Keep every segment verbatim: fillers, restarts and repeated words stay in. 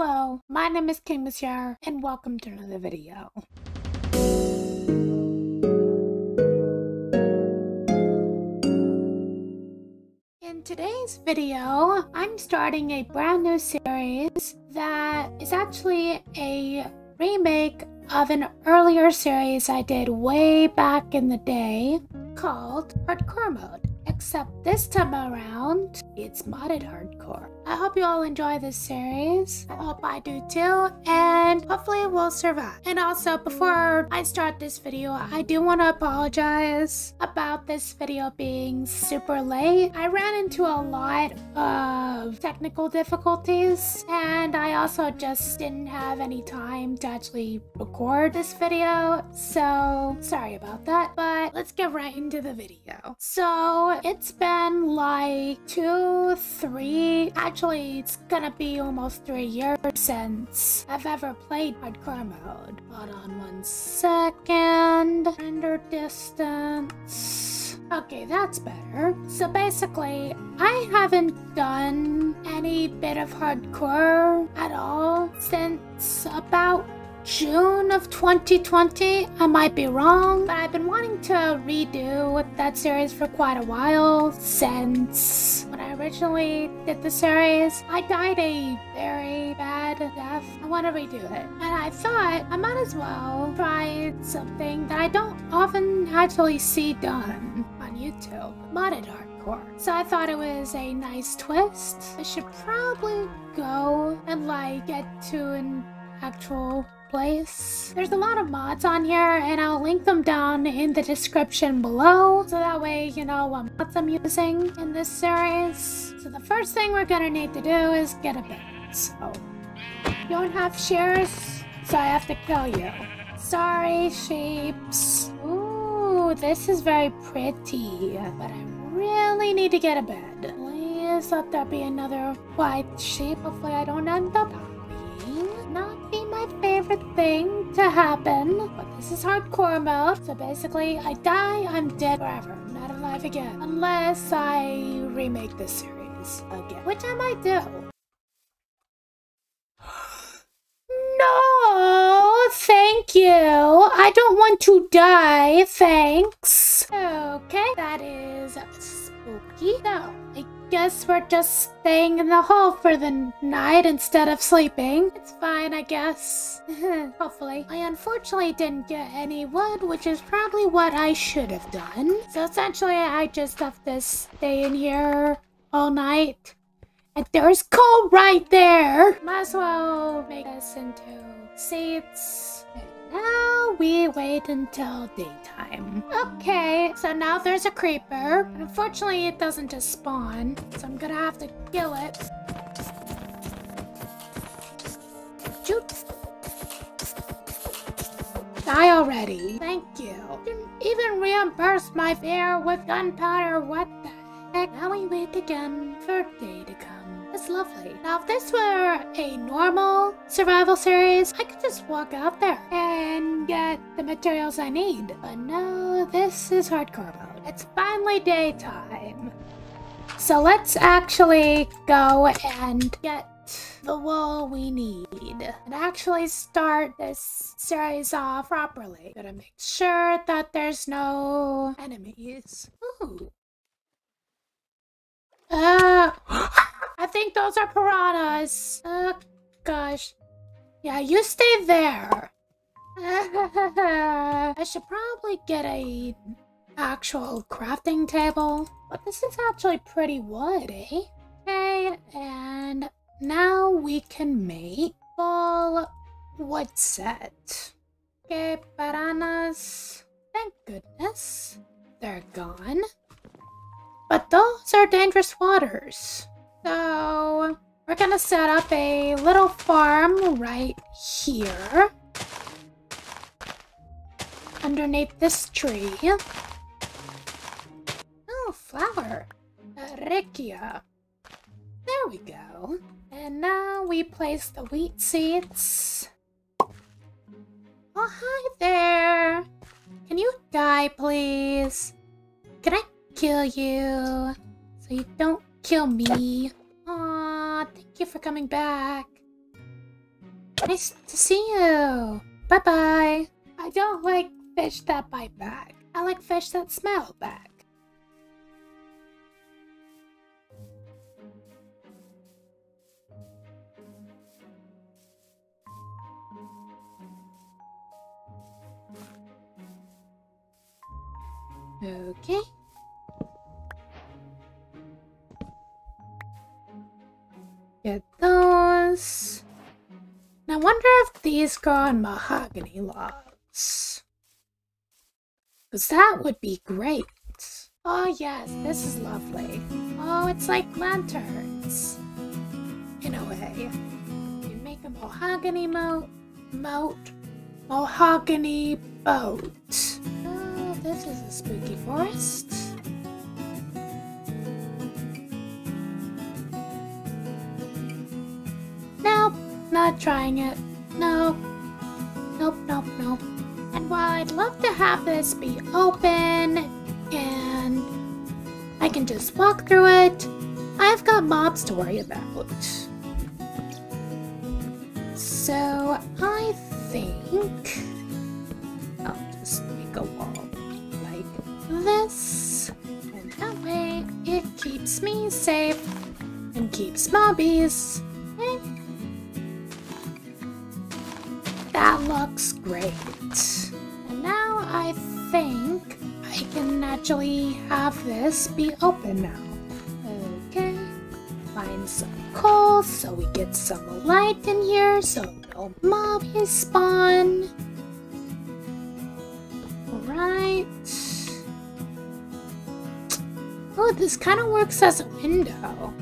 Hello, my name is Kingmounseir and welcome to another video. In today's video, I'm starting a brand new series that is actually a remake of an earlier series I did way back in the day called Hardcore Mode. Except this time around, it's modded hardcore. I hope you all enjoy this series. I hope I do too, and hopefully we'll survive. And also, before I start this video, I do want to apologize about this video being super late. I ran into a lot of technical difficulties, and I also just didn't have any time to actually record this video, so sorry about that. But let's get right into the video. So it's been like two, three, actually Actually, it's gonna be almost three years since I've ever played Hardcore Mode. Hold on one second. Render distance. Okay, that's better. So basically, I haven't done any bit of hardcore at all since about June of twenty twenty. I might be wrong, but I've been wanting to redo that series for quite a while since when I originally did the series. I died a very bad death. I want to redo it. And I thought I might as well try something that I don't often actually see done on YouTube. Modded hardcore. So I thought it was a nice twist. I should probably go and like get to an actual place. There's a lot of mods on here, and I'll link them down in the description below, so that way you know what mods I'm using in this series. So the first thing we're gonna need to do is get a bed. So you don't have shears, so I have to kill you. Sorry, sheeps. Ooh, this is very pretty, but I really need to get a bed. Please let there be another white sheep. Hopefully I don't end up not be my favorite thing to happen, but this is hardcore mode, so basically I die, I'm dead forever, I'm not alive again, unless I remake this series again, which I might do. No, thank you, I don't want to die, thanks. Okay, that is spooky. No, I guess we're just staying in the hole for the night instead of sleeping. It's fine, I guess. Hopefully. I unfortunately didn't get any wood, which is probably what I should have done. So essentially, I just have to stay in here all night. And there's coal right there! Might as well make this into seats. Now we wait until daytime. Okay, so now there's a creeper. Unfortunately, it doesn't just spawn, so I'm gonna have to kill it. Shoot. Die already. Thank you. Didn't even reimburse my fare with gunpowder. What the heck? Now we wait again for day to come. It's lovely. Now, if this were a normal survival series, I could just walk out there and get the materials I need. But no, this is hardcore mode. It's finally daytime. So let's actually go and get the wool we need and actually start this series off properly. Gotta make sure that there's no enemies. Ooh. Uh... I think those are piranhas. Oh, gosh. Yeah, you stay there. I should probably get a actual crafting table. But this is actually pretty wood, eh? Okay, and now we can make full wood set. Okay, piranhas. Thank goodness they're gone. But those are dangerous waters. So, we're gonna set up a little farm right here, underneath this tree. Oh, flower. Ericia. There we go. And now we place the wheat seeds. Oh, hi there. Can you die, please? Can I kill you? So you don't kill me. Aw, thank you for coming back. Nice to see you. Bye-bye. I don't like fish that bite back. I like fish that smell back. Okay. Get those. Now, I wonder if these go on mahogany logs. Because that would be great. Oh, yes, this is lovely. Oh, it's like lanterns. In a way. You make a mahogany moat. Moat. Mahogany boat. Oh, this is a spooky forest. Not trying it. Nope. Nope, nope, nope. And while I'd love to have this be open and I can just walk through it, I've got mobs to worry about. So I think I'll just make a wall like this. And that way it keeps me safe and keeps mobbies. That looks great. And now I think I can actually have this be open now. Okay. Find some coal so we get some light in here so no mobs spawn. Alright. Oh, this kind of works as a window.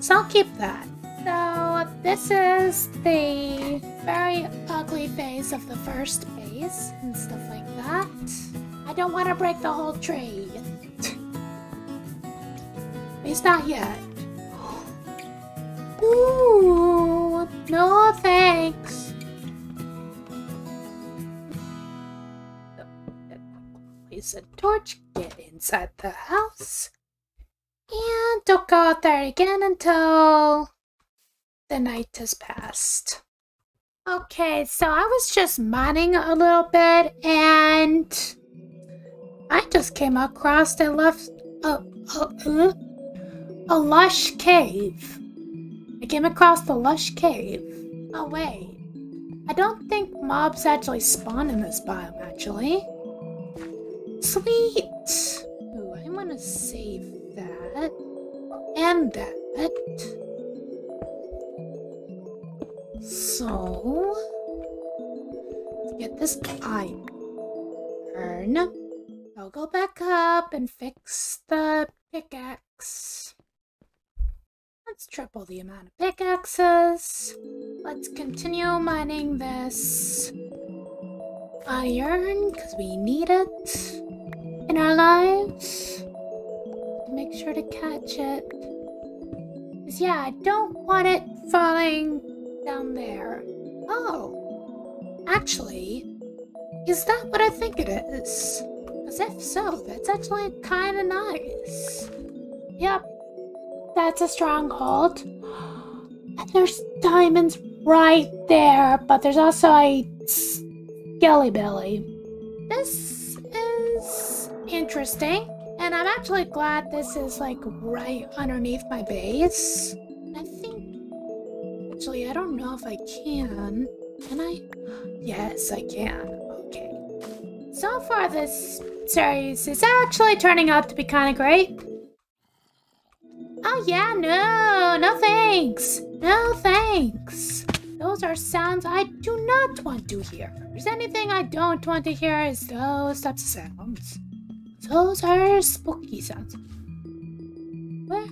So I'll keep that. So, this is the very ugly phase of the first phase and stuff like that. I don't want to break the whole tree. At least not yet. Ooh, no thanks. Place a torch, get inside the house. And don't go out there again until the night has passed. Okay, so I was just mining a little bit and I just came across a, lush, a, a, a lush cave. I came across the lush cave. Oh wait, I don't think mobs actually spawn in this biome actually. Sweet. Ooh, I'm gonna save that and that. So, let's get this iron. I'll go back up and fix the pickaxe. Let's triple the amount of pickaxes. Let's continue mining this iron because we need it in our lives. Make sure to catch it. Because, yeah, I don't want it falling down there. Oh, actually, is that what I think it is? Because if so, that's actually kind of nice. Yep, that's a stronghold. And there's diamonds right there, but there's also a skelly belly. This is interesting, and I'm actually glad this is like right underneath my base. I think Actually, I don't know if I can. Can I? Yes, I can. Okay. So far, this series is actually turning out to be kind of great. Oh, yeah, no. No thanks. No thanks. Those are sounds I do not want to hear. If there's anything I don't want to hear, is those types of sounds. Those are spooky sounds. Where?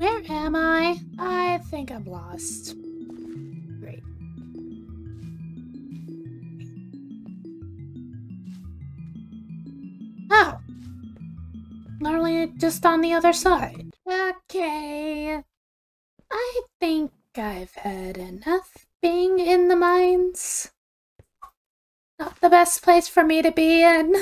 Where am I? I think I'm lost. Great. Oh! Literally just on the other side. Okay. I think I've had enough being in the mines. Not the best place for me to be in.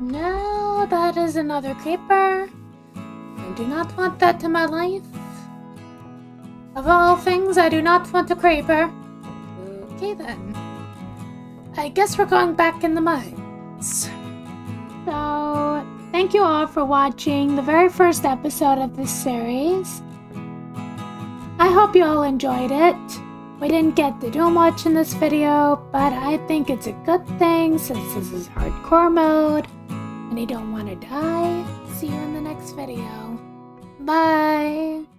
No, that is another creeper. I do not want that in my life. Of all things, I do not want a creeper. Okay then. I guess we're going back in the mines. So, thank you all for watching the very first episode of this series. I hope you all enjoyed it. We didn't get to do much in this video, but I think it's a good thing since this is hardcore mode and you don't want to die. See you in the next video. Bye!